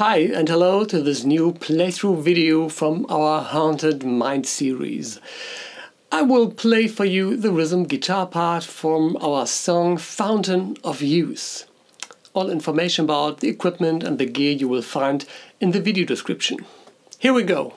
Hi and hello to this new playthrough video from our Haunted Minds series. I will play for you the rhythm guitar part from our song Fountain of Youth. All information about the equipment and the gear you will find in the video description. Here we go!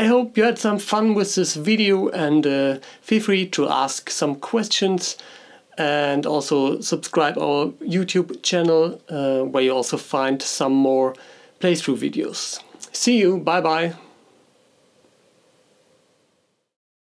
I hope you had some fun with this video and feel free to ask some questions and also subscribe our YouTube channel where you also find some more playthrough videos. See you, bye bye!